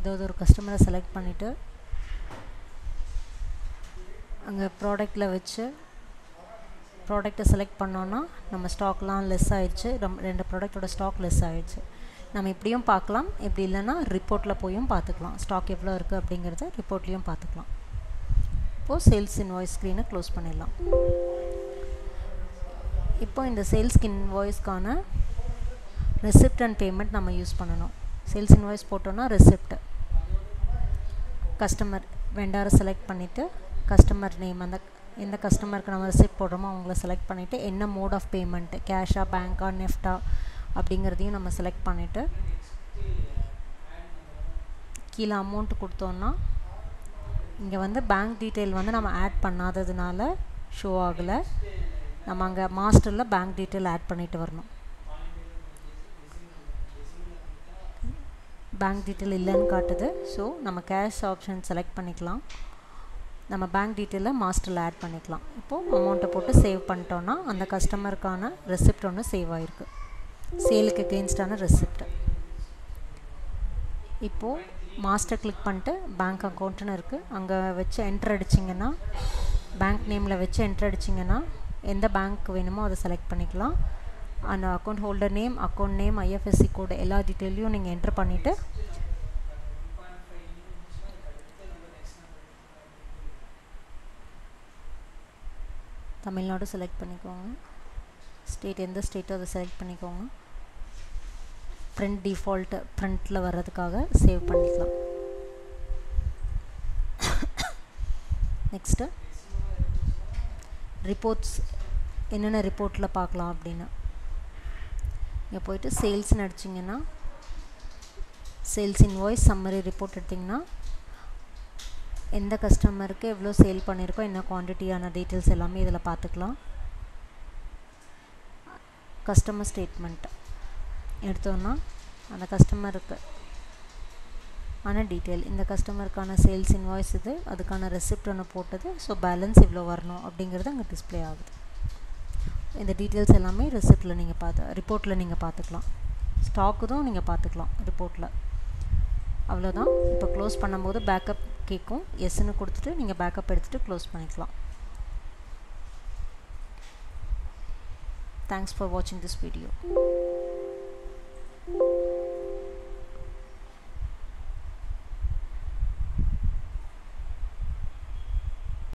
ஏதாவது ஒரு கஸ்டமரை செலக்ட் பண்ணிட்டு அங்க ப்ராடக்ட்ல வெச்சு ப்ராடக்ட்ட செலக்ட் பண்ணோம்னா நம்ம ஸ்டாக்லாம் லெஸ் ஆயிருச்சு ரெண்டு ப்ராடக்ட்டோட ஸ்டாக் லெஸ் ஆயிருச்சு நாம இப்படியும் பார்க்கலாம் இப்படி இல்லனா ரிப்போர்ட்ல போயும் பார்த்துக்கலாம் ஸ்டாக் எவ்வளவு இருக்கு அப்படிங்கறதை ரிப்போர்ட்லயும் பார்த்துக்கலாம் இப்போ சேல்ஸ் இன்வாய்ஸ் ஸ்கிரீனை க்ளோஸ் பண்ணிடலாம் இப்போ இந்த சேல்ஸ் இன்வாய்ஸ்க்கான ரெசிப்ட் அண்ட் பேமெண்ட் நாம யூஸ் பண்ணனும் சேல்ஸ் இன்வாய்ஸ் போட்டோம்னா ரெசிப்ட் கஸ்டமர் வெண்டரை செலக்ட் பண்ணிட்டு கஸ்டமர் நேம் அந்த இந்த கஸ்டமருக்கு நம்ம ரெசிப்ட் போடுறோமோ அவங்கள செலக்ட் பண்ணிட்டு என்ன மோட் ஆஃப் பேமெண்ட் கேஷா பேங்கா நெஃப்டா அப்படிங்கறதையும் நம்ம செலக்ட் பண்ணிட்டு கீழ அமௌண்ட் கொடுத்தோம்னா இங்க வந்து bank detail வந்து நம்ம ஆட் பண்ணாததனால ஷோ ஆகல நம்ம அங்க மாஸ்டர்ல bank detail ஆட் பண்ணிட்டு வரணும் bank detail இல்லன்னு காட்டுது சோ நம்ம cash option செலக்ட் பண்ணிக்கலாம் நம்ம bank detail மாஸ்டர்ல ஆட் பண்ணிக்கலாம் இப்போ அமௌண்ட போட்டு சேவ் பண்ணிட்டோம்னா அந்த கஸ்டமருக்கான ரெசிப்ட் ஒன்னு சேவ் ஆயிருக்கு சேலுக்கு அகைன்ஸ்டான ரெசிப்ட் இப்போ மாஸ்டர் கிளிக் பண்ணிட்டு bank அக்கவுண்ட்னு இருக்கு அங்க வெச்சு என்டர் அடிச்சீங்கனா bank நேம்ல வெச்சு என்டர் அடிச்சீங்கனா எந்த bank வேணுமோ அதை செலக்ட் பண்ணிக்கலாம் அந்த account holder name account name IFSC code எல்லா டீடைலயும் நீங்க என்டர் பண்ணிட்டு தமிழ்நாடு செலக்ட் பண்ணிக்கோங்க ஸ்டேட் எந்த ஸ்டேட்டோ அதை செலக்ட் பண்ணிக்கோங்க print default printல வரதுக்காக சேவ் பண்ணிக்கலாம் நெக்ஸ்ட் ரிப்போர்ட்ஸ் என்னென்ன ரிப்போர்ட்ல பார்க்கலாம் அப்படினா இங்க போய்ட்டு சேல்ஸ் நடச்சிங்கனா சேல்ஸ் இன்வாய்ஸ் சம்மரி ரிப்போர்ட் எடுத்தீங்கனா எந்த கஸ்டமருக்கு எவ்ளோ சேல் பண்ணிருக்கோம் என்ன குவாண்டிட்டியான டீடைல்ஸ் எல்லாமே இதல பார்த்துக்கலாம் கஸ்டமர் ஸ்டேட்மென்ட் எடுத்தோம்னா அந்த கஸ்டமருக்கு ஆன டீடைல் இந்த கஸ்டமருக்கான சேல்ஸ் இன்வாய்ஸ் இது அதுக்கான ரெசிப்ட் ஒன்னு போட்டது சோ பேலன்ஸ் இவ்ளோ வரணும் அப்படிங்கறது அங்க டிஸ்ப்ளே ஆகுது இந்த டீடைல்ஸ் எல்லாமே ரெசிப்ட்ல நீங்க ரிப்போர்ட்ல நீங்க பார்த்துக்கலாம் ஸ்டாக்குதும் நீங்க பார்த்துக்கலாம் ரிப்போர்ட்ல அவ்வளவுதான் இப்போ க்ளோஸ் பண்ணும்போது பேக்கப் கேக்கும் yes ன்னு கொடுத்துட்டு நீங்க பேக்கப் எடுத்துட்டு க்ளோஸ் பண்ணிக்கலாம் Thanks for watching this video.